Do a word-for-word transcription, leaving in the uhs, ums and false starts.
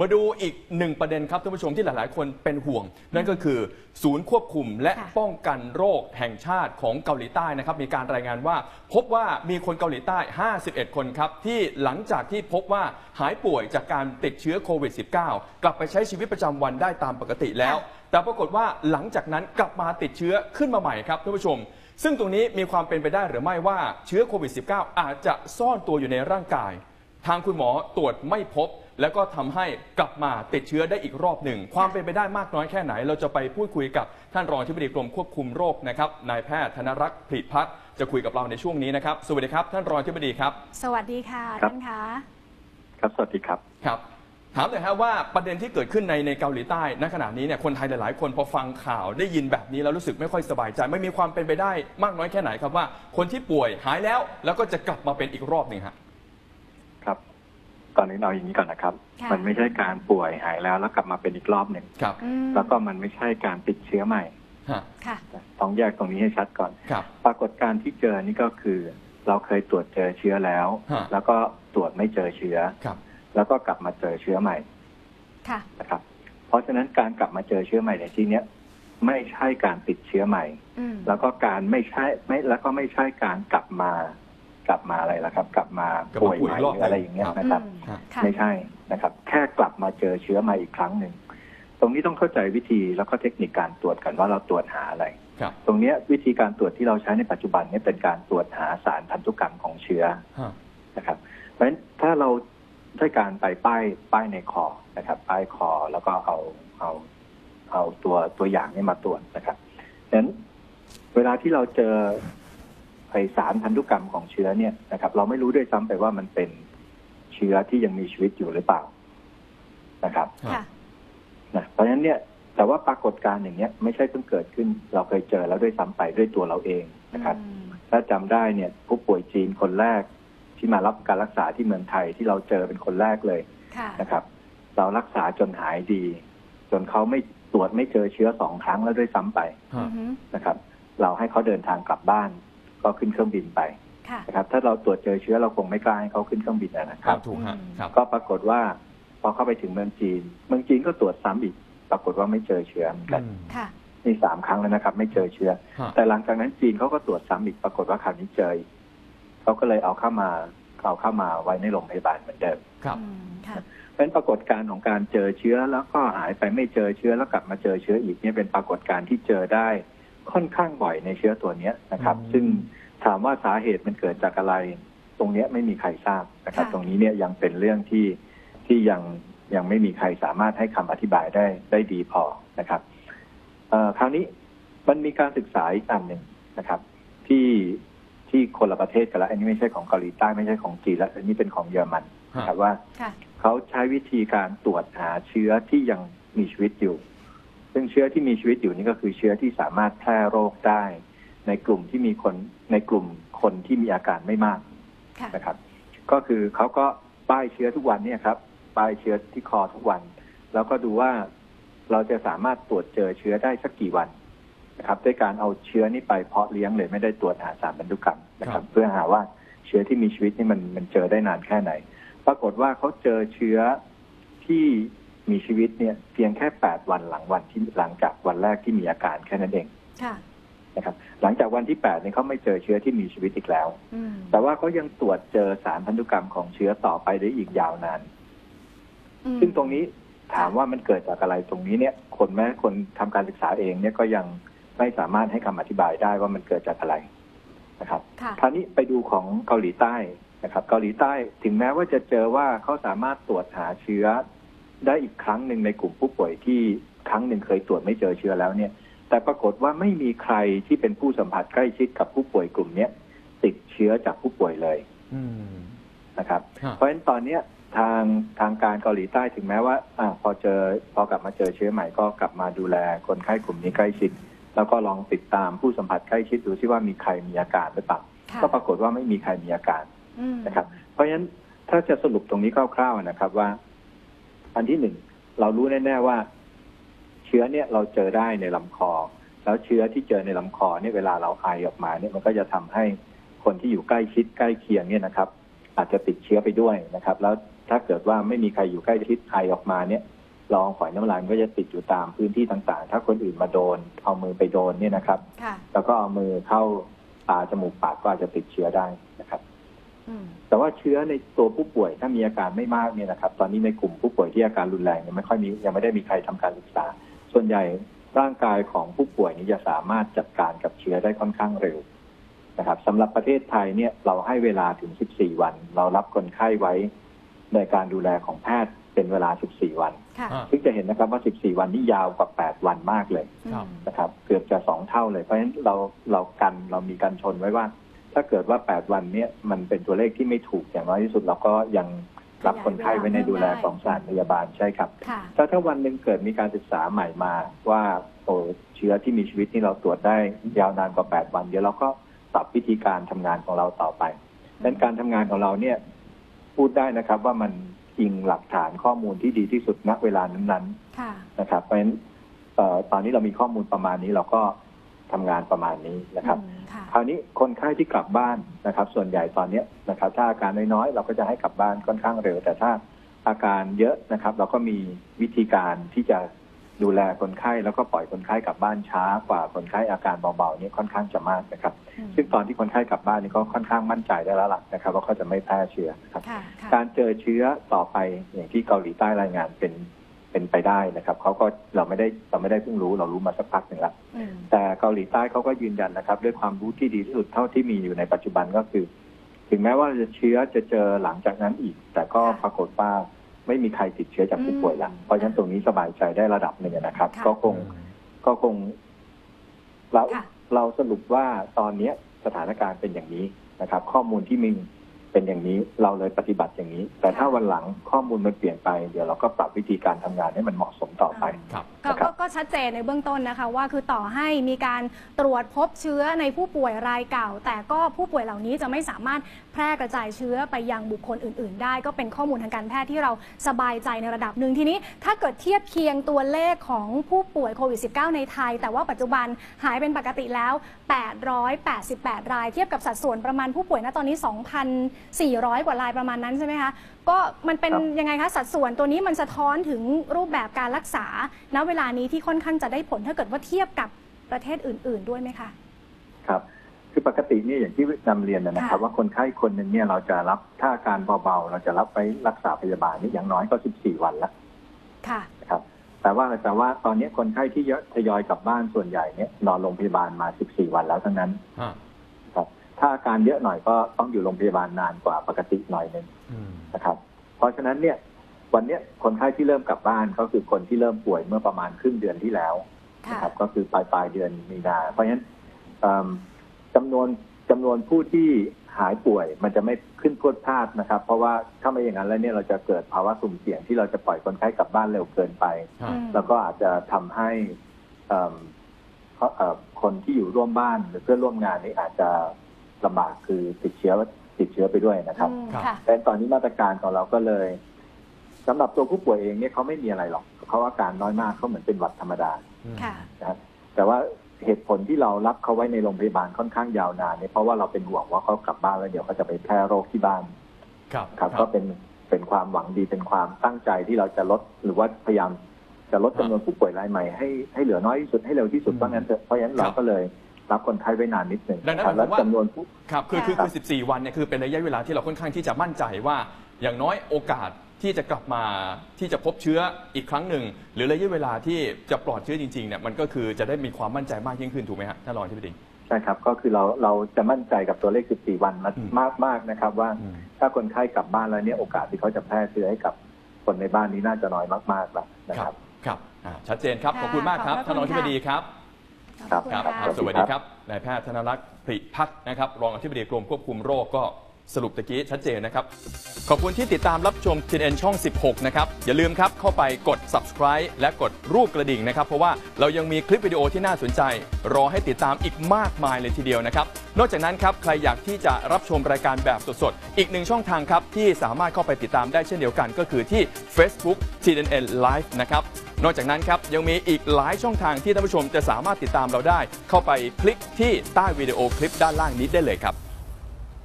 มาดูอีกหนึ่งประเด็นครับท่านผู้ชมที่หลายๆคนเป็นห่วงนั่นก็คือศูนย์ควบคุมและป้องกันโรคแห่งชาติของเกาหลีใต้นะครับมีการรายงานว่าพบว่ามีคนเกาหลีใต้ห้าสิบเอ็ดคนครับที่หลังจากที่พบว่าหายป่วยจากการติดเชื้อโควิด สิบเก้า กลับไปใช้ชีวิตประจำวันได้ตามปกติแล้วแต่ปรากฏว่าหลังจากนั้นกลับมาติดเชื้อขึ้นมาใหม่ครับท่านผู้ชมซึ่งตรงนี้มีความเป็นไปได้หรือไม่ว่าเชื้อโควิด สิบเก้า อาจจะซ่อนตัวอยู่ในร่างกายทางคุณหมอตรวจไม่พบแล้วก็ทำให้กลับมาติดเชื้อได้อีกรอบหนึ่งความเป็นไปได้มากน้อยแค่ไหนเราจะไปพูดคุยกับท่านรองอธิบดีกรมควบคุมโรคนะครับนายแพทย์ธนรักษ์ผลิพัฒน์จะคุยกับเราในช่วงนี้นะครับสวัสดีครับท่านรองอธิบดีครับสวัสดีค่ะท่านคะครับสวัสดีครับครับถามเลยครับว่าประเด็นที่เกิดขึ้นในในเกาหลีใต้ณขณะนี้เนี่ยคนไทยหลายๆคนพอฟังข่าวได้ยินแบบนี้แล้วรู้สึกไม่ค่อยสบายใจไม่มีความเป็นไปได้มากน้อยแค่ไหนครับว่าคนที่ป่วยหายแล้วแล้วก็จะกลับมาเป็นอีกรอบหนึ่งครับครับก่อนนี้เราอย่างนี้ก่อนนะครับมันไม่ใช่การป่วยหายแล้วแล้วกลับมาเป็นอีกรอบหนึ่งแล้วก็มันไม่ใช่การติดเชื้อใหม่ต้องแยกตรงนี้ให้ชัดก่อนปรากฏการณ์ที่เจอนี่ก็คือเราเคยตรวจเจอเชื้อแล้วแล้วก็ตรวจไม่เจอเชื้อแล้วก็กลับมาเจอเชื้อใหม่นะครับเพราะฉะนั้นการกลับมาเจอเชื้อใหม่ในที่นี้ไม่ใช่การติดเชื้อใหม่แล้วก็การไม่ใช่ไม่แล้วก็ไม่ใช่การกลับมากลับมาอะไรล่ะครับกลับมาป่วยใหม่อะไรอย่างเงี้ยนะครับไม่ใช่นะครับแค่กลับมาเจอเชื้อใหม่อีกครั้งหนึ่งตรงนี้ต้องเข้าใจวิธีแล้วก็เทคนิคการตรวจกันว่าเราตรวจหาอะไรตรงนี้วิธีการตรวจที่เราใช้ในปัจจุบันนี้เป็นการตรวจหาสารพันธุกรรมของเชื้อนะครับเพราะฉะนั้นถ้าเราใช้การไปป้ายป้ายในคอนะครับป้ายคอแล้วก็เอาเอาเอาตัวตัวอย่างนี้มาตรวจนะครับดังนั้นเวลาที่เราเจอไอสารพันธุกรรมของเชื้อเนี่ยนะครับเราไม่รู้ด้วยซ้ำไปว่ามันเป็นเชื้อที่ยังมีชีวิตอยู่หรือเปล่านะครับนะเพราะฉะนั้นเนี่ยแต่ว่าปรากฏการณ์อย่างเนี้ยไม่ใช่เพิ่งเกิดขึ้นเราเคยเจอแล้วด้วยซ้ำไปด้วยตัวเราเองนะครับถ้าจำได้เนี่ยผู้ป่วยจีนคนแรกที่มารับการรักษาที่เมืองไทยที่เราเจอเป็นคนแรกเลยนะครับเรารักษาจนหายดีจนเขาไม่ตรวจไม่เจอเชื้อสองครั้งแล้วด้วยซ้ำไปนะครับเราให้เขาเดินทางกลับบ้านก็ขึ้นเครื่องบินไปนะครับถ้าเราตรวจเจอเชื้อเราคงไม่กล้าให้เขาขึ้นเครื่องบินนะครับถูกครับก็ปรากฏว่าพอเข้าไปถึงเมืองจีนเมืองจีนก็ตรวจซ้ำอีกปรากฏว่าไม่เจอเชื้อเหมือนกันนี่สามครั้งแล้วนะครับไม่เจอเชื้อแต่หลังจากนั้นจีนเขาก็ตรวจซ้ำอีกปรากฏว่าคราวนี้เจอเขาก็เลยเอาเข้ามาเอาเข้ามาไว้ในโรงพยาบาลเหมือนเดิมครับเป็นปรากฏการณ์ของการเจอเชื้อแล้วก็หายไปไม่เจอเชื้อแล้วกลับมาเจอเชื้ออีกนี่เป็นปรากฏการณ์ที่เจอได้ค่อนข้างบ่อยในเชื้อตัวนี้นะครับซึ่งถามว่าสาเหตุมันเกิดจากอะไรตรงนี้ไม่มีใครทราบนะครับตรงนี้เนี่ยยังเป็นเรื่องที่ที่ยังยังไม่มีใครสามารถให้คำอธิบายได้ได้ดีพอนะครับคราวนี้มันมีการศึกษาอีกอันหนึ่งนะครับที่ที่คนละประเทศกันละอันนี้ไม่ใช่ของเกาหลีใต้ไม่ใช่ของจีนละอันนี้เป็นของเยอรมันนะครับว่าเขาใช้วิธีการตรวจหาเชื้อที่ยังมีชีวิตอยู่ซึ่งเชื้อที่มีชีวิตอยู่นี่ก็คือเชื้อที่สามารถแพร่โรคได้ในกลุ่มที่มีคนในกลุ่มคนที่มีอาการไม่มากนะครับก็คือเขาก็ป้ายเชื้อทุกวันเนี่ยครับป้ายเชื้อที่คอทุกวันแล้วก็ดูว่าเราจะสามารถตรวจเจอเชื้อได้สักกี่วันนะครับด้วยการเอาเชื้อนี้ไปเพาะเลี้ยงเลยไม่ได้ตรวจหาสารพันธุกรรมนะครับเพื่อหาว่าเชื้อที่มีชีวิตนี่มันมันเจอได้นานแค่ไหนปรากฏว่าเขาเจอเชื้อที่มีชีวิตเนี่ยเพียงแค่แปดวันหลังวันที่หลังจากวันแรกที่มีอาการแค่นั้นเองนะครับหลังจากวันที่แปดเนี่ยเขาไม่เจอเชื้อที่มีชีวิตอีกแล้วแต่ว่าเขายังตรวจเจอสารพันธุกรรมของเชื้อต่อไปได้อีกยาวนานซึ่งตรงนี้ถามว่ามันเกิดจากอะไรตรงนี้เนี่ยคนแม้คนทำการศึกษาเองเนี่ยก็ยังไม่สามารถให้คำอธิบายได้ว่ามันเกิดจากอะไรนะครับคราวนี้ไปดูของเกาหลีใต้นะครับเกาหลีใต้ถึงแม้ว่าจะเจอว่าเขาสามารถตรวจหาเชื้อได้อีกครั้งหนึ่งในกลุ่มผู้ป่วยที่ครั้งหนึ่งเคยตรวจไม่เจอเชื้อแล้วเนี่ยแต่ปรากฏว่าไม่มีใครที่เป็นผู้สัมผัสใกล้ชิดกับผู้ป่วยกลุ่มนี้ติดเชื้อจากผู้ป่วยเลยนะครับเพราะฉะนั้นตอนนี้ทางทางการเกาหลีใต้ถึงแม้ว่าอพอเจอพอกลับมาเจอเชื้อใหม่ก็กลับมาดูแลคนไข้กลุ่มนี้ใกล้ชิดแล้วก็ลองติดตามผู้สัมผัสใกล้ชิดดูซิว่ามีใครมีอาการหรือเปล่าก็ปรากฏว่าไม่มีใครมีอาการนะครับเพราะฉะนั้นถ้าจะสรุปตรงนี้คร่าวๆนะครับว่าอันที่หนึ่งเรารู้แน่ๆว่าเชื้อเนี่ยเราเจอได้ในลำคอแล้วเชื้อที่เจอในลำคอเนี่ยเวลาเราไอออกมาเนี่ยมันก็จะทำให้คนที่อยู่ใกล้ชิดใกล้เคียงเนี่ยนะครับอาจจะติดเชื้อไปด้วยนะครับแล้ว ถ้าเกิดว่าไม่มีใครอยู่ใกล้ชิดไอออกมาเนี่ยละอองฝอยน้ำลายมันก็จะติดอยู่ตามพื้นที่ต่างๆถ้าคนอื่นมาโดนเอามือไปโดนเนี่ยนะครับแล้วก็เอามือเข้าตาจมูกปากก็อาจจะติดเชื้อได้นะครับแต่ว่าเชื้อในตัวผู้ป่วยถ้ามีอาการไม่มากเนี่ยนะครับตอนนี้ในกลุ่มผู้ป่วยที่อาการรุนแรงยังไม่ค่อยมียังไม่ได้มีใครทำการศึกษาส่วนใหญ่ร่างกายของผู้ป่วยนี้จะสามารถจัดการกับเชื้อได้ค่อนข้างเร็วนะครับสำหรับประเทศไทยเนี่ยเราให้เวลาถึงสิบสี่วันเรารับคนไข้ไว้ในการดูแลของแพทย์เป็นเวลาสิบสี่วันซึ่งจะเห็นนะครับว่าสิบสี่วันนี่ยาวกว่าแปดวันมากเลยนะครับเกือบจะสองเท่าเลยเพราะฉะนั้นเราเรากันเรามีการชนไว้ว่าถ้าเกิดว่าแปดวันเนี่ยมันเป็นตัวเลขที่ไม่ถูกอย่างน้อยที่สุดเราก็ยังรับคนไข้ไว้ในดูแลของสถานพยาบาลใช่ครับถ้าถ้าวันหนึ่งเกิดมีการศึกษาใหม่มาว่าโอ้เชื้อที่มีชีวิตที่เราตรวจได้ยาวนานกว่าแปดวันเดี๋ยวเราก็ปรับวิธีการทำงานของเราต่อไปดังนั้นการทำงานของเราเนี่ยพูดได้นะครับว่ามันอิงหลักฐานข้อมูลที่ดีที่สุดณเวลานั้นๆนะครับเพราะฉะนั้นตอนนี้เรามีข้อมูลประมาณนี้เราก็ทำงานประมาณนี้นะครับคราวนี้คนไข้ที่กลับบ้านนะครับส่วนใหญ่ตอนนี้นะครับถ้าอาการน้อยๆเราก็จะให้กลับบ้านค่อนข้างเร็วแต่ถ้าอาการเยอะนะครับเราก็มีวิธีการที่จะดูแลคนไข้แล้วก็ปล่อยคนไข้กลับบ้านช้ากว่าคนไข้อาการเบาๆนี้ค่อนข้างจะมากนะครับซึ่งตอนที่คนไข้กลับบ้านนี่ก็ค่อนข้างมั่นใจได้แล้วล่ะนะครับว่าเขาจะไม่แพร่เชื้อครับการเจอเชื้อต่อไปอย่างที่เกาหลีใต้รายงานเป็นเป็นไปได้นะครับเขาก็เราไม่ได้เราไม่ได้เพิ่งรู้เรารู้มาสักพักหนึ่งแล้วแต่เกาหลีใต้เขาก็ยืนยันนะครับด้วยความรู้ที่ดีที่สุดเท่าที่มีอยู่ในปัจจุบันก็คือถึงแม้ว่าจะเชื้อจะเจอหลังจากนั้นอีกแต่ก็ปรากฏว่าไม่มีใครติดเชื้อจากผู้ป่วยแล้วเพราะฉะนั้นตรงนี้สบายใจได้ระดับหนึ่งนะครับก็คงก็คงเราเราสรุปว่าตอนนี้สถานการณ์เป็นอย่างนี้นะครับข้อมูลที่มีเป็นอย่างนี้เราเลยปฏิบัติอย่างนี้แต่ถ้าวันหลังข้อมูลมันเปลี่ยนไปเดี๋ยวเราก็ปรับวิธีการทำงานให้มันเหมาะสมต่อไปก็ชัดเจนในเบื้องต้นนะคะว่าคือต่อให้มีการตรวจพบเชื้อในผู้ป่วยรายเก่าแต่ก็ผู้ป่วยเหล่านี้จะไม่สามารถแพร่กระจายเชื้อไปยังบุคคลอื่นๆได้ก็เป็นข้อมูลทางการแพทย์ที่เราสบายใจในระดับหนึ่งทีนี้ถ้าเกิดเทียบเคียงตัวเลขของผู้ป่วยโควิด สิบเก้า ในไทยแต่ว่าปัจจุบันหายเป็นปกติแล้วแปดร้อยแปดสิบแปดรายเทียบกับสัดส่วนประมาณผู้ป่วยณตอนนี้ สองพันสี่ร้อย กว่ารายประมาณนั้นใช่ไหมคะก็มันเป็นยังไงคะสัดส่วนตัวนี้มันสะท้อนถึงรูปแบบการรักษาณเวลานี้ที่ค่อนข้างจะได้ผลถ้าเกิดว่าเทียบกับประเทศอื่นๆด้วยไหมคะครับคือปกตินี่อย่างที่นำเรียนนะครับว่าคนไข้คนหนึ่งเนี่ยเราจะรับถ้าอาการเบาๆเราจะรับไปรักษาพยาบาลนี่อย่างน้อยก็สิบสี่วันละค่ะนะครับแต่ว่าแต่ว่าตอนนี้คนไข้ที่ทยอยกลับบ้านส่วนใหญ่เนี่ยนอนโรงพยาบาลมาสิบสี่วันแล้วทั้งนั้นครับถ้าอาการเยอะหน่อยก็ต้องอยู่โรงพยาบาลนานกว่าปกติหน่อยนึงนะครับเพราะฉะนั้นเนี่ยวันนี้คนไข้ที่เริ่มกลับบ้านก็คือคนที่เริ่มป่วยเมื่อประมาณครึ่งเดือนที่แล้วนะครับก็คือปลายปลายเดือนมีนาเพราะฉะนั้นจำนวนจำนวนผู้ที่หายป่วยมันจะไม่ขึ้นพรวดพลาดนะครับเพราะว่าถ้าไม่อย่างนั้นแล้วเนี่ยเราจะเกิดภาวะสุ่มเสี่ยงที่เราจะปล่อยคนไข้กลับบ้านเร็วเกินไปแล้วก็อาจจะทำให้คนที่อยู่ร่วมบ้านหรือเพื่อนร่วมงานนี่อาจจะลำบากคือติดเชื้อติดเชื้อไปด้วยนะครับแต่ตอนนี้มาตรการของเราก็เลยสำหรับตัวผู้ป่วยเองเนี่ยเขาไม่มีอะไรหรอกเขาอาการน้อยมากเขาเหมือนเป็นหวัดธรรมดานะครับแต่ว่าเหตุผลที่เรารับเขาไว้ในโรงพยาบาลค่อนข้างยาวนานเนี่ยเพราะว่าเราเป็นห่วงว่าเขากลับบ้านแล้วเดี๋ยวเขาจะไปแพร่โรคที่บ้านครับครับก็เป็นเป็นความหวังดีเป็นความตั้งใจที่เราจะลดหรือว่าพยายามจะลดจำนวนผู้ป่วยรายใหม่ให้ให้เหลือน้อยที่สุดให้เร็วที่สุดเพราะงั้นเพราะงั้นเราก็เลยรับคนไข้ไว้นานนิดหนึ่งแล้วจำนวนผู้ครับคือคือคือสิบสี่วันเนี่ยคือเป็นระยะเวลาที่เราค่อนข้างที่จะมั่นใจว่าอย่างน้อยโอกาสที่จะกลับมาที่จะพบเชื้ออีกครั้งหนึ่งหรือระยะเวลาที่จะปลอดเชื้อจริงๆเนี่ยมันก็คือจะได้มีความมั่นใจมากยิ่งขึ้นถูกไหมครับท่านรองที่ปรึกษาใช่ครับก็คือเราเราจะมั่นใจกับตัวเลขสิบสี่วันมากมากนะครับว่าถ้าคนไข้กลับบ้านแล้วเนี่ยโอกาสที่เขาจะแพร่เชื้อให้กับคนในบ้านนี้น่าจะน้อยมากๆแล้วนะครับครับชัดเจนครับขอบคุณมากครับท่านรองที่ปรึกษาครับครับครับสวัสดีครับนายแพทย์ธนรักษ์ปริพัฒน์นะครับรองอธิบดีกรมควบคุมโรคก็สรุปตะกี้ชัดเจนนะครับขอบคุณที่ติดตามรับชม ที เอ็น เอ็น ช่องสิบหกนะครับอย่าลืมครับเข้าไปกด ซับสไครบ์ และกดรูปกระดิ่งนะครับเพราะว่าเรายังมีคลิปวิดีโอที่น่าสนใจรอให้ติดตามอีกมากมายเลยทีเดียวนะครับนอกจากนั้นครับใครอยากที่จะรับชมรายการแบบสดๆอีกหนึ่งช่องทางครับที่สามารถเข้าไปติดตามได้เช่นเดียวกันก็คือที่ Facebook ที เอ็น เอ็น Live นะครับนอกจากนั้นครับยังมีอีกหลายช่องทางที่ท่านผู้ชมจะสามารถติดตามเราได้เข้าไปคลิกที่ใต้วิดีโอคลิปด้านล่างนี้ได้เลยครับ